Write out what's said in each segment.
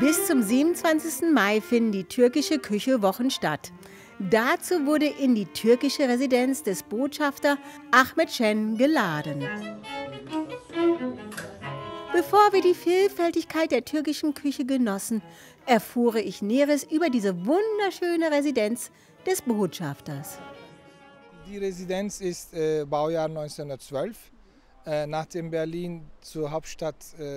Bis zum 27. Mai finden die türkische Küche-Wochen statt. Dazu wurde in die türkische Residenz des Botschafters Ahmet Şen geladen. Bevor wir die Vielfältigkeit der türkischen Küche genossen, erfuhr ich Näheres über diese wunderschöne Residenz des Botschafters. Die Residenz ist Baujahr 1912. Nachdem Berlin zur Hauptstadt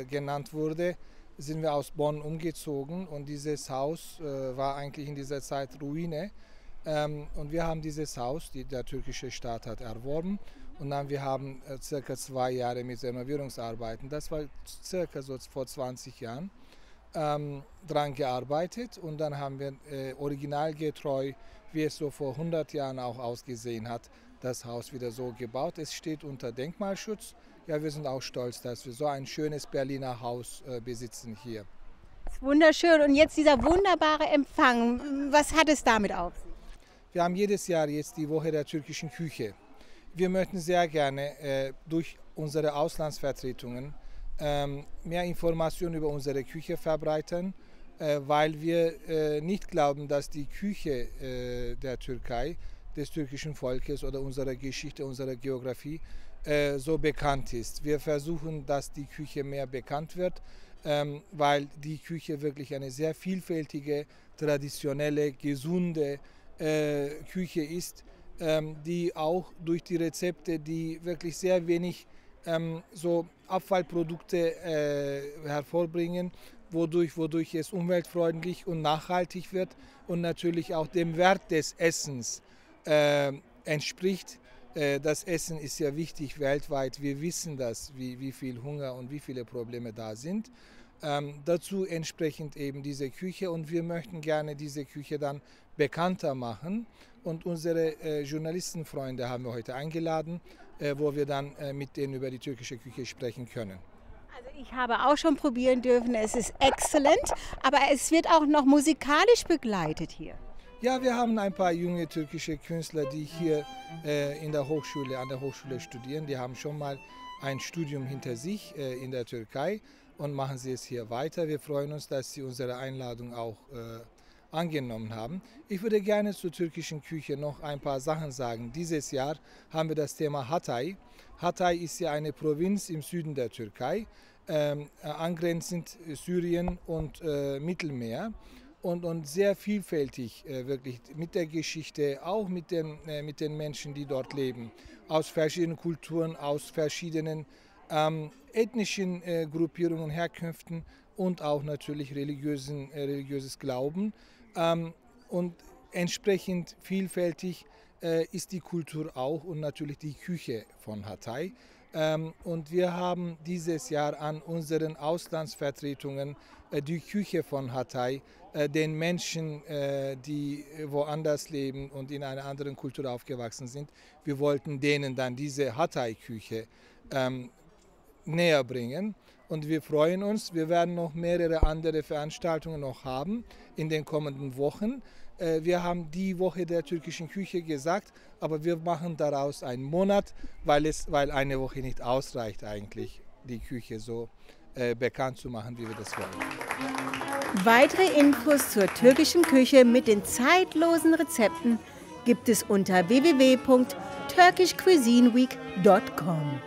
genannt wurde, sind wir aus Bonn umgezogen und dieses Haus war eigentlich in dieser Zeit Ruine. Und wir haben dieses Haus, die der türkische Staat hat, erworben. Und dann haben wir circa 2 Jahre mit Renovierungsarbeiten, das war circa so vor 20 Jahren, dran gearbeitet. Und dann haben wir originalgetreu, wie es so vor 100 Jahren auch ausgesehen hat, das Haus wieder so gebaut. Es steht unter Denkmalschutz. Ja, wir sind auch stolz, dass wir so ein schönes Berliner Haus besitzen hier. Das ist wunderschön. Und jetzt dieser wunderbare Empfang. Was hat es damit auf sich? Wir haben jedes Jahr jetzt die Woche der türkischen Küche. Wir möchten sehr gerne durch unsere Auslandsvertretungen mehr Informationen über unsere Küche verbreiten, weil wir nicht glauben, dass die Küche der Türkei, des türkischen Volkes oder unserer Geschichte, unserer Geografie so bekannt ist. Wir versuchen, dass die Küche mehr bekannt wird, weil die Küche wirklich eine sehr vielfältige, traditionelle, gesunde Küche ist, die auch durch die Rezepte, die wirklich sehr wenig so Abfallprodukte hervorbringen, wodurch es umweltfreundlich und nachhaltig wird und natürlich auch dem Wert des Essens entspricht. Das Essen ist ja wichtig weltweit. Wir wissen das, wie viel Hunger und wie viele Probleme da sind. Dazu entsprechend eben diese Küche, und wir möchten gerne diese Küche dann bekannter machen, und unsere Journalistenfreunde haben wir heute eingeladen, wo wir dann mit denen über die türkische Küche sprechen können. Also ich habe auch schon probieren dürfen, es ist exzellent, aber es wird auch noch musikalisch begleitet hier. Ja, wir haben ein paar junge türkische Künstler, die hier an der Hochschule studieren, die haben schon mal ein Studium hinter sich in der Türkei. Und machen Sie es hier weiter. Wir freuen uns, dass Sie unsere Einladung auch angenommen haben. Ich würde gerne zur türkischen Küche noch ein paar Sachen sagen. Dieses Jahr haben wir das Thema Hatay. Hatay ist ja eine Provinz im Süden der Türkei, angrenzend Syrien und Mittelmeer. Und sehr vielfältig wirklich mit der Geschichte, auch mit den Menschen, die dort leben. Aus verschiedenen Kulturen, aus verschiedenen ethnischen Gruppierungen, Herkünften und auch natürlich religiöses Glauben. Und entsprechend vielfältig ist die Kultur auch und natürlich die Küche von Hatay. Und wir haben dieses Jahr an unseren Auslandsvertretungen die Küche von Hatay den Menschen, die woanders leben und in einer anderen Kultur aufgewachsen sind, wir wollten denen dann diese Hatay-Küche näher bringen, und wir freuen uns. Wir werden noch mehrere andere Veranstaltungen noch haben in den kommenden Wochen. Wir haben die Woche der türkischen Küche gesagt, aber wir machen daraus einen Monat, weil eine Woche nicht ausreicht eigentlich, die Küche so bekannt zu machen, wie wir das wollen. Weitere Infos zur türkischen Küche mit den zeitlosen Rezepten gibt es unter www.turkishcuisineweek.com.